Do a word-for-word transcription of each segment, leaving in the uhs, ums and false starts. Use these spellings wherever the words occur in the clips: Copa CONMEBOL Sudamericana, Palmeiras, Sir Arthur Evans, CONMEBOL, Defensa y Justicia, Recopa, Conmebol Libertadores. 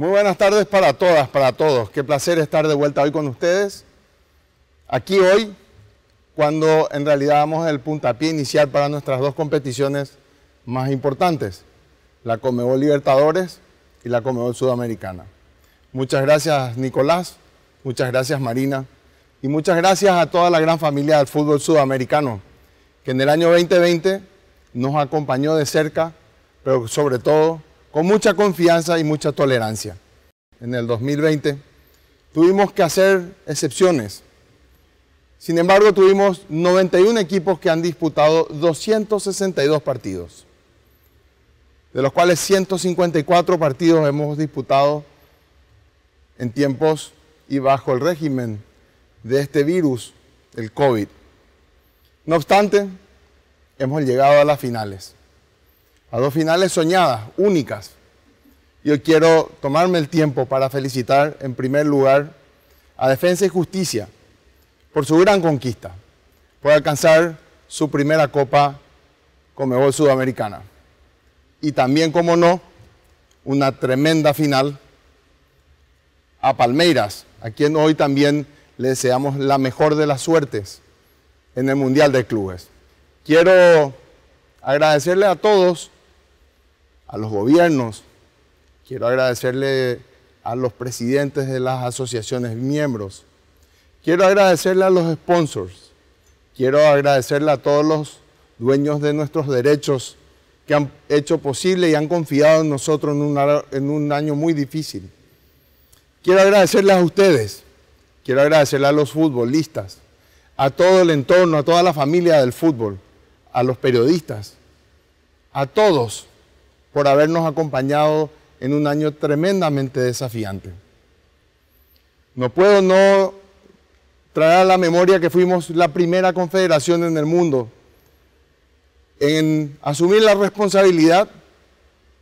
Muy buenas tardes para todas, para todos. Qué placer estar de vuelta hoy con ustedes. Aquí hoy, cuando en realidad damos el puntapié inicial para nuestras dos competiciones más importantes, la CONMEBOL Libertadores y la CONMEBOL Sudamericana. Muchas gracias, Nicolás, muchas gracias, Marina, y muchas gracias a toda la gran familia del fútbol sudamericano, que en el año veinte veinte nos acompañó de cerca, pero sobre todo con mucha confianza y mucha tolerancia. En el dos mil veinte tuvimos que hacer excepciones. Sin embargo, tuvimos noventa y uno equipos que han disputado doscientos sesenta y dos partidos, de los cuales ciento cincuenta y cuatro partidos hemos disputado en tiempos y bajo el régimen de este virus, el COVID. No obstante, hemos llegado a las finales, a dos finales soñadas, únicas. Yo quiero tomarme el tiempo para felicitar en primer lugar a Defensa y Justicia por su gran conquista, por alcanzar su primera Copa CONMEBOL Sudamericana. Y también, como no, una tremenda final a Palmeiras, a quien hoy también le deseamos la mejor de las suertes en el Mundial de Clubes. Quiero agradecerle a todos, a los gobiernos, quiero agradecerle a los presidentes de las asociaciones miembros, quiero agradecerle a los sponsors, quiero agradecerle a todos los dueños de nuestros derechos que han hecho posible y han confiado en nosotros en, una, en un año muy difícil. Quiero agradecerles a ustedes, quiero agradecerle a los futbolistas, a todo el entorno, a toda la familia del fútbol, a los periodistas, a todos por habernos acompañado en un año tremendamente desafiante. No puedo no traer a la memoria que fuimos la primera confederación en el mundo en asumir la responsabilidad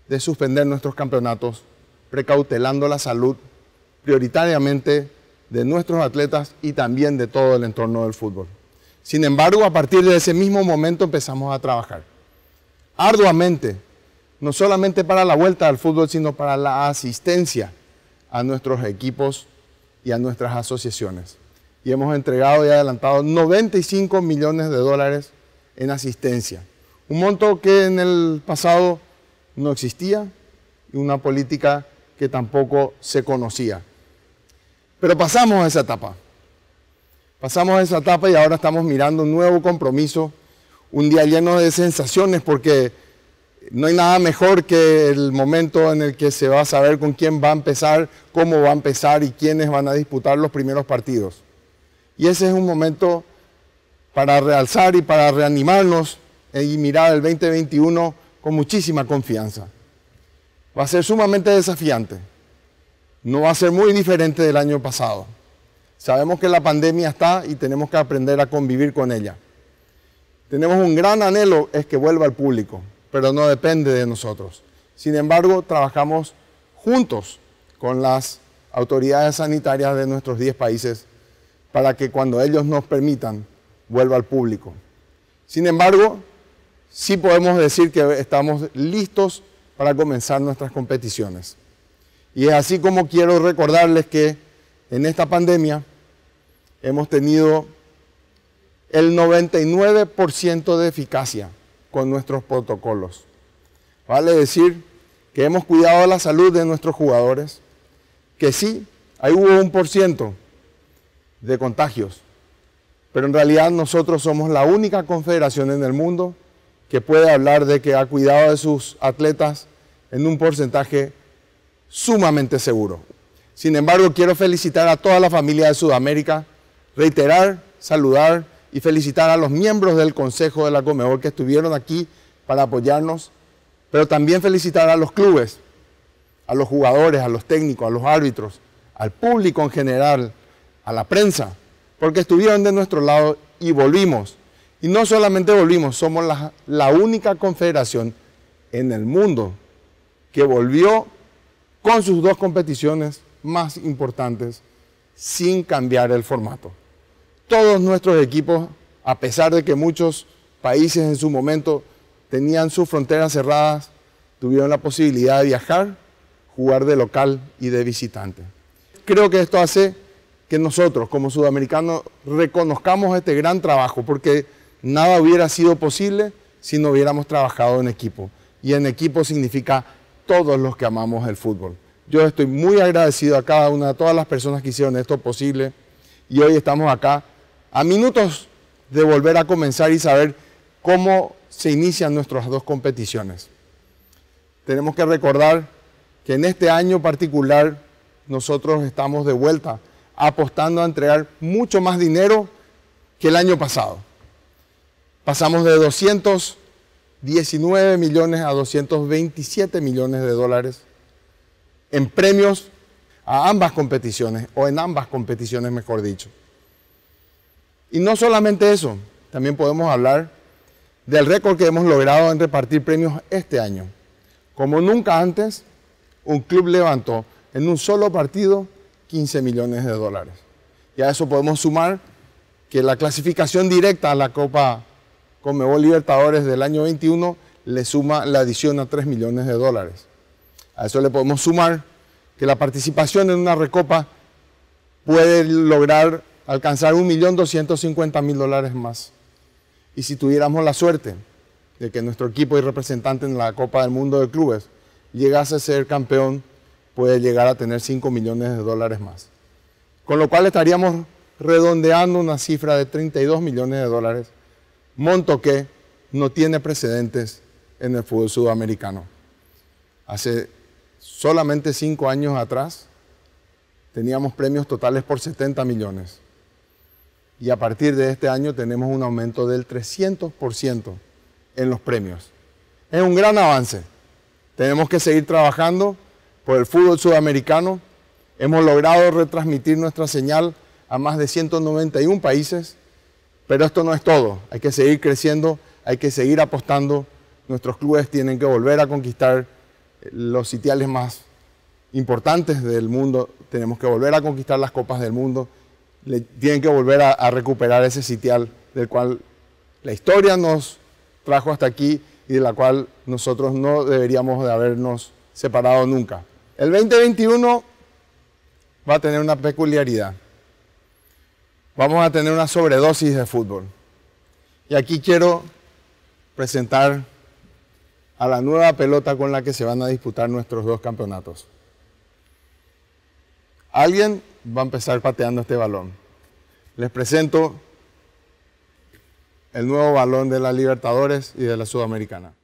de suspender nuestros campeonatos, precautelando la salud prioritariamente de nuestros atletas y también de todo el entorno del fútbol. Sin embargo, a partir de ese mismo momento empezamos a trabajar arduamente, no solamente para la vuelta al fútbol, sino para la asistencia a nuestros equipos y a nuestras asociaciones. Y hemos entregado y adelantado noventa y cinco millones de dólares en asistencia. Un monto que en el pasado no existía y una política que tampoco se conocía. Pero pasamos esa etapa. Pasamos esa etapa y ahora estamos mirando un nuevo compromiso, un día lleno de sensaciones, porque no hay nada mejor que el momento en el que se va a saber con quién va a empezar, cómo va a empezar y quiénes van a disputar los primeros partidos. Y ese es un momento para realzar y para reanimarnos y mirar el veinte veintiuno con muchísima confianza. Va a ser sumamente desafiante, no va a ser muy diferente del año pasado. Sabemos que la pandemia está y tenemos que aprender a convivir con ella. Tenemos un gran anhelo, es que vuelva al público, pero no depende de nosotros. Sin embargo, trabajamos juntos con las autoridades sanitarias de nuestros diez países para que cuando ellos nos permitan, vuelva al público. Sin embargo, sí podemos decir que estamos listos para comenzar nuestras competiciones. Y es así como quiero recordarles que en esta pandemia hemos tenido el noventa y nueve por ciento de eficacia con nuestros protocolos. Vale decir que hemos cuidado la salud de nuestros jugadores, que sí, ahí hubo un por ciento de contagios, pero en realidad nosotros somos la única confederación en el mundo que puede hablar de que ha cuidado de sus atletas en un porcentaje sumamente seguro. Sin embargo, quiero felicitar a toda la familia de Sudamérica, reiterar, saludar y felicitar a los miembros del Consejo de la CONMEBOL que estuvieron aquí para apoyarnos, pero también felicitar a los clubes, a los jugadores, a los técnicos, a los árbitros, al público en general, a la prensa, porque estuvieron de nuestro lado y volvimos. Y no solamente volvimos, somos la, la única confederación en el mundo que volvió con sus dos competiciones más importantes sin cambiar el formato. Todos nuestros equipos, a pesar de que muchos países en su momento tenían sus fronteras cerradas, tuvieron la posibilidad de viajar, jugar de local y de visitante. Creo que esto hace que nosotros como sudamericanos reconozcamos este gran trabajo, porque nada hubiera sido posible si no hubiéramos trabajado en equipo. Y en equipo significa todos los que amamos el fútbol. Yo estoy muy agradecido a cada una, a todas las personas que hicieron esto posible, y hoy estamos acá a minutos de volver a comenzar y saber cómo se inician nuestras dos competiciones. Tenemos que recordar que en este año particular nosotros estamos de vuelta apostando a entregar mucho más dinero que el año pasado. Pasamos de doscientos diecinueve millones a doscientos veintisiete millones de dólares en premios a ambas competiciones, o en ambas competiciones mejor dicho. Y no solamente eso, también podemos hablar del récord que hemos logrado en repartir premios este año. Como nunca antes, un club levantó en un solo partido quince millones de dólares. Y a eso podemos sumar que la clasificación directa a la Copa CONMEBOL Libertadores del año veintiuno le suma la adición a tres millones de dólares. A eso le podemos sumar que la participación en una Recopa puede lograr alcanzar un millón doscientos cincuenta mil dólares más. Y si tuviéramos la suerte de que nuestro equipo y representante en la Copa del Mundo de Clubes llegase a ser campeón, puede llegar a tener cinco millones de dólares más. Con lo cual estaríamos redondeando una cifra de treinta y dos millones de dólares, monto que no tiene precedentes en el fútbol sudamericano. Hace solamente cinco años atrás teníamos premios totales por setenta millones. Y a partir de este año tenemos un aumento del trescientos por ciento en los premios. Es un gran avance. Tenemos que seguir trabajando por el fútbol sudamericano. Hemos logrado retransmitir nuestra señal a más de ciento noventa y un países, pero esto no es todo. Hay que seguir creciendo, hay que seguir apostando. Nuestros clubes tienen que volver a conquistar los sitiales más importantes del mundo. Tenemos que volver a conquistar las copas del mundo. Le tienen que volver a, a recuperar ese sitial del cual la historia nos trajo hasta aquí y de la cual nosotros no deberíamos de habernos separado nunca. El veinte veintiuno va a tener una peculiaridad. Vamos a tener una sobredosis de fútbol. Y aquí quiero presentar a la nueva pelota con la que se van a disputar nuestros dos campeonatos. Alguien va a empezar pateando este balón. Les presento el nuevo balón de la Libertadores y de la Sudamericana.